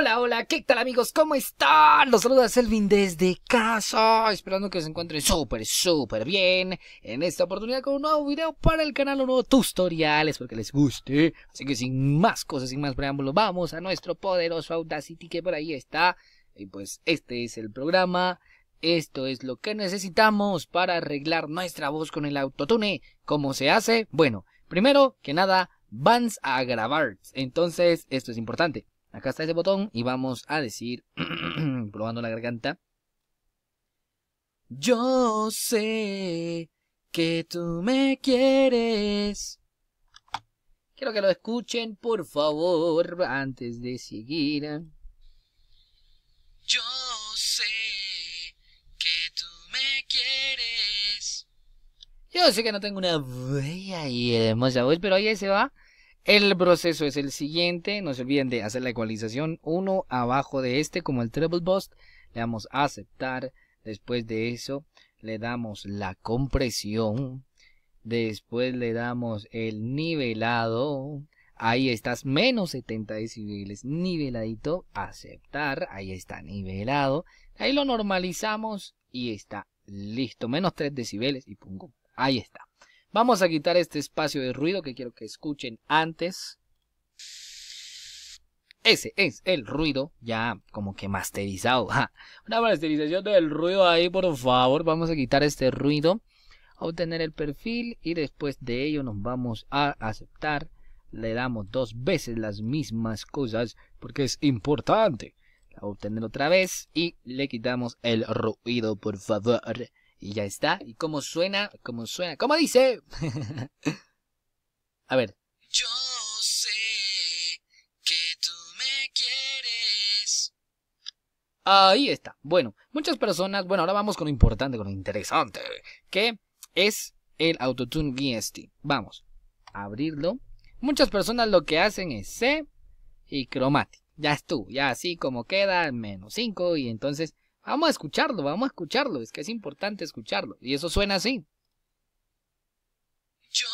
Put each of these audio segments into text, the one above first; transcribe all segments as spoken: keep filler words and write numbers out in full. Hola, hola, ¿qué tal amigos? ¿Cómo están? Los saluda Selvin desde casa, esperando que se encuentren súper, súper bien en esta oportunidad con un nuevo video para el canal, un nuevo tutorial, espero que les guste. Así que sin más cosas, sin más preámbulos, vamos a nuestro poderoso Audacity que por ahí está. Y pues este es el programa, esto es lo que necesitamos para arreglar nuestra voz con el autotune. ¿Cómo se hace? Bueno, primero que nada, vamos a grabar, entonces esto es importante. Acá está ese botón y vamos a decir, probando la garganta. Yo sé que tú me quieres. Quiero que lo escuchen, por favor, antes de seguir. Yo sé que tú me quieres. Yo sé que no tengo una bella y hermosa voz, pero ahí se va. El proceso es el siguiente, no se olviden de hacer la ecualización uno abajo de este como el treble boost, le damos a aceptar, después de eso le damos la compresión, después le damos el nivelado, ahí estás menos setenta decibeles, niveladito, aceptar, ahí está nivelado, ahí lo normalizamos y está listo, menos tres decibeles y pum, ahí está. Vamos a quitar este espacio de ruido que quiero que escuchen antes. Ese es el ruido, ya como que masterizado. Ja. Una masterización del ruido ahí, por favor. Vamos a quitar este ruido, obtener el perfil y después de ello nos vamos a aceptar. Le damos dos veces las mismas cosas porque es importante. La voy a obtener otra vez y le quitamos el ruido, por favor. Y ya está. ¿Y cómo suena? ¿Cómo suena? ¿Cómo dice? A ver. Yo sé que tú me quieres. Ahí está. Bueno, muchas personas... Bueno, ahora vamos con lo importante, con lo interesante. Que es el AutoTune V S T. Vamos a abrirlo. Muchas personas lo que hacen es C y Chromatic. Ya estuvo. Ya así como queda, menos cinco. Y entonces... Vamos a escucharlo, vamos a escucharlo, es que es importante escucharlo. Y eso suena así. Yo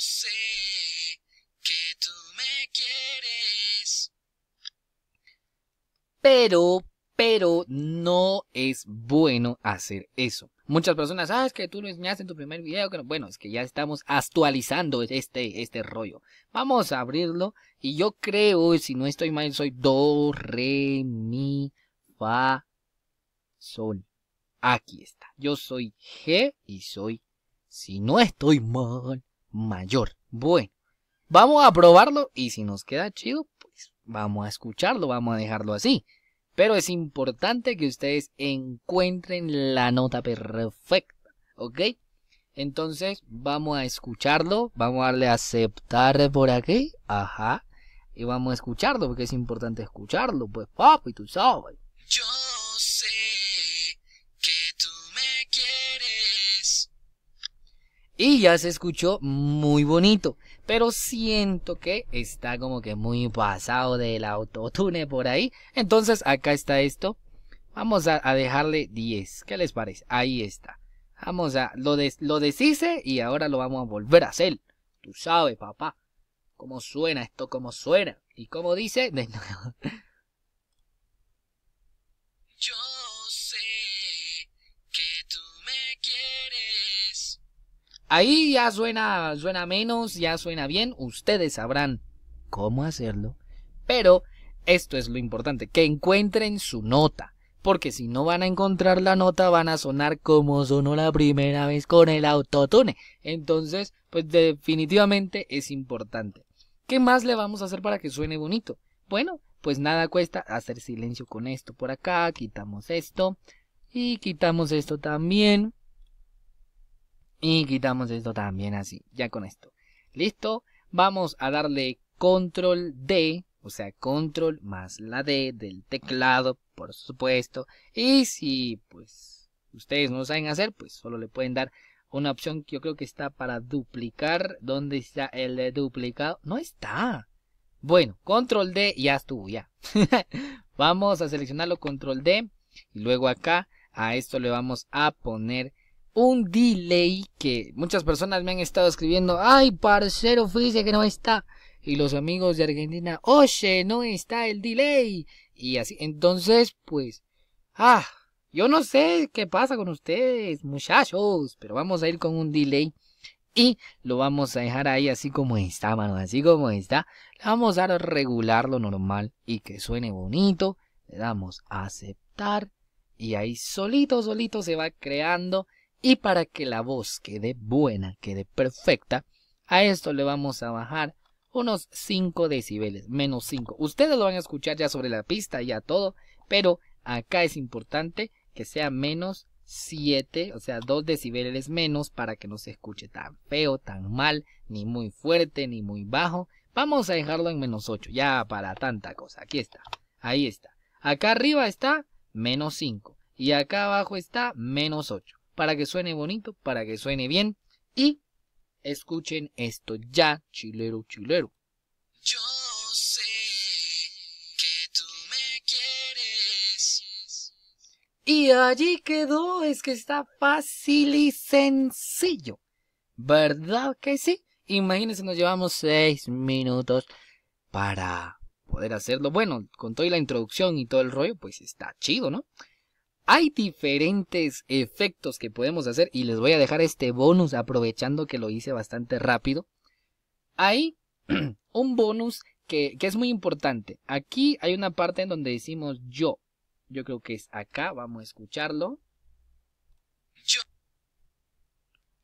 sé que tú me quieres. Pero, pero no es bueno hacer eso. Muchas personas, ah, es que tú lo enseñaste en tu primer video. Que no. Bueno, es que ya estamos actualizando este, este rollo. Vamos a abrirlo y yo creo, si no estoy mal, soy do, re, mi, fa. Sol, aquí está, yo soy G y soy, si no estoy mal, mayor. Bueno, vamos a probarlo y si nos queda chido, pues vamos a escucharlo, vamos a dejarlo así. Pero es importante que ustedes encuentren la nota perfecta, ¿ok? Entonces vamos a escucharlo, vamos a darle a aceptar por aquí, ajá, y vamos a escucharlo porque es importante escucharlo, pues papi, tú sabes. Yo Y ya se escuchó muy bonito, pero siento que está como que muy pasado del autotune por ahí. Entonces acá está esto, vamos a, a dejarle diez, ¿qué les parece? Ahí está, vamos a, lo, des, lo deshice y ahora lo vamos a volver a hacer. Tú sabes papá, cómo suena esto, cómo suena, y cómo dice de nuevo. Yo sé que tú me quieres. Ahí ya suena, suena menos, ya suena bien, ustedes sabrán cómo hacerlo, pero esto es lo importante, que encuentren su nota, porque si no van a encontrar la nota van a sonar como sonó la primera vez con el autotune, entonces pues definitivamente es importante. ¿Qué más le vamos a hacer para que suene bonito? Bueno, pues nada cuesta hacer silencio con esto por acá, quitamos esto y quitamos esto también. Y quitamos esto también así, ya con esto. Listo, vamos a darle control D, o sea, control más la D del teclado, por supuesto. Y si, pues, ustedes no lo saben hacer, pues solo le pueden dar una opción que yo creo que está para duplicar. ¿Dónde está el de duplicado? No está. Bueno, control D, ya estuvo, ya. Vamos a seleccionarlo, control D. Y luego acá, a esto le vamos a poner... un delay que muchas personas me han estado escribiendo. Ay, parcero, fíjese que no está. y los amigos de Argentina, oye, no está el delay, y así. Entonces, pues, ah, yo no sé qué pasa con ustedes, muchachos, pero vamos a ir con un delay y lo vamos a dejar ahí así como está, mano, así como está. Le vamos a regular lo normal y que suene bonito, le damos a aceptar y ahí solito, solito se va creando. Y para que la voz quede buena, quede perfecta, a esto le vamos a bajar unos cinco decibeles, menos cinco. Ustedes lo van a escuchar ya sobre la pista, ya todo, pero acá es importante que sea menos siete, o sea, dos decibeles menos para que no se escuche tan feo, tan mal, ni muy fuerte, ni muy bajo. Vamos a dejarlo en menos ocho, ya para tanta cosa. Aquí está, ahí está. Acá arriba está menos cinco y acá abajo está menos ocho. Para que suene bonito, para que suene bien. Y escuchen esto ya, chilero, chilero. Yo sé que tú me quieres. Y allí quedó, es que está fácil y sencillo. ¿Verdad que sí? Imagínense, nos llevamos seis minutos para poder hacerlo. Bueno, con toda la introducción y todo el rollo, pues está chido, ¿no? Hay diferentes efectos que podemos hacer y les voy a dejar este bonus aprovechando que lo hice bastante rápido. Hay un bonus que, que es muy importante. Aquí hay una parte en donde decimos yo. Yo creo que es acá, vamos a escucharlo. Yo.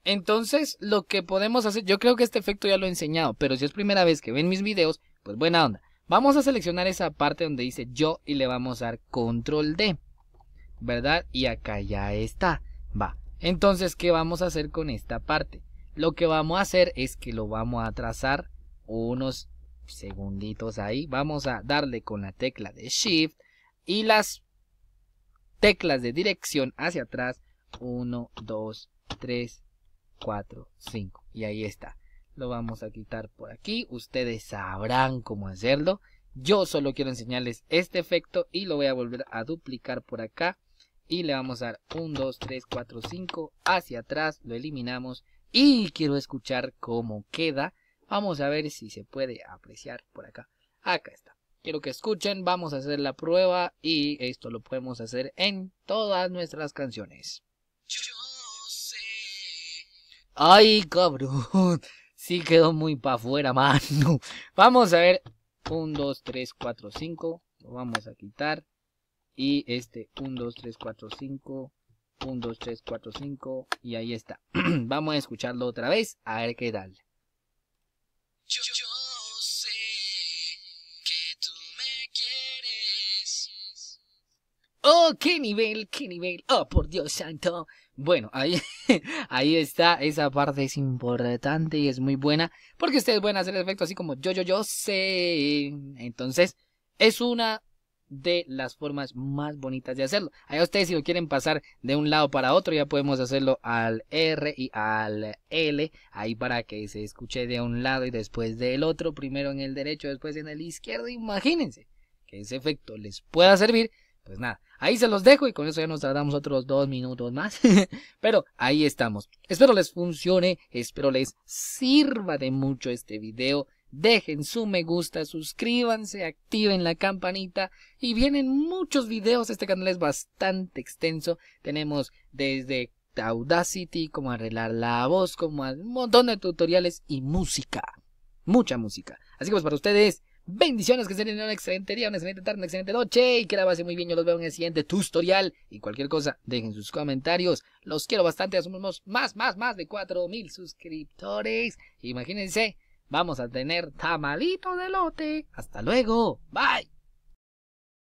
Entonces lo que podemos hacer, yo creo que este efecto ya lo he enseñado, pero si es primera vez que ven mis videos, pues buena onda. Vamos a seleccionar esa parte donde dice yo y le vamos a dar control D. ¿Verdad? Y acá ya está. Va. Entonces, ¿qué vamos a hacer con esta parte? Lo que vamos a hacer es que lo vamos a trazar unos segunditos ahí. Vamos a darle con la tecla de Shift y las teclas de dirección hacia atrás. uno, dos, tres, cuatro, cinco. Y ahí está. Lo vamos a quitar por aquí. Ustedes sabrán cómo hacerlo. Yo solo quiero enseñarles este efecto y lo voy a volver a duplicar por acá. Y le vamos a dar uno, dos, tres, cuatro, cinco hacia atrás, lo eliminamos y quiero escuchar cómo queda. Vamos a ver si se puede apreciar por acá. Acá está. Quiero que escuchen, vamos a hacer la prueba y esto lo podemos hacer en todas nuestras canciones. Yo sé. Ay, cabrón, sí quedó muy para afuera, mano. Vamos a ver. uno, dos, tres, cuatro, cinco, lo vamos a quitar. Y este uno, dos, tres, cuatro, cinco, uno, dos, tres, cuatro, cinco, y ahí está. Vamos a escucharlo otra vez, a ver qué tal. Yo, yo sé que tú me quieres. Oh, qué nivel, qué nivel, oh por Dios santo. Bueno, ahí, ahí está, esa parte es importante y es muy buena, porque ustedes pueden hacer el efecto así como yo, yo, yo sé. Entonces, es una de las formas más bonitas de hacerlo. Ahí ustedes si lo quieren pasar de un lado para otro, ya podemos hacerlo al R y al L, ahí para que se escuche de un lado y después del otro, primero en el derecho, después en el izquierdo, imagínense que ese efecto les pueda servir. Pues nada, ahí se los dejo y con eso ya nos tardamos otros dos minutos más. Pero ahí estamos. Espero les funcione, espero les sirva de mucho este video. Dejen su me gusta, suscríbanse, activen la campanita y vienen muchos videos. Este canal es bastante extenso. Tenemos desde Audacity, cómo arreglar la voz, como un montón de tutoriales y música. Mucha música. Así que pues para ustedes... bendiciones, que se tengan un excelente día, una excelente tarde, una excelente noche y que la pasen muy bien. Yo los veo en el siguiente tutorial y cualquier cosa dejen sus comentarios. Los quiero bastante, asumimos más, más, más de cuatro mil suscriptores. Imagínense, vamos a tener tamalitos de elote. Hasta luego, bye.